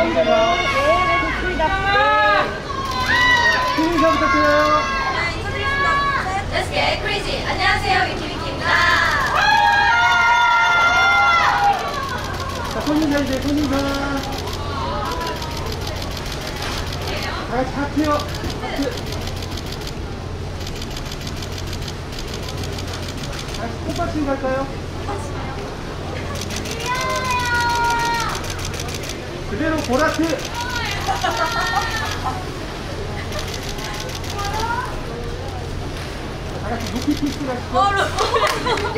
마음대로. 네, 좋습니다. 팀 인사 부탁드려요. Let's get crazy. 안녕하세요, 위키위키입니다. 자, 손 인사해주세요, 손 인사. 다 같이 하트요. 다 같이 꽃받침 갈까요? 그대로 보라트! 다 같이 루피 피스 가시죠.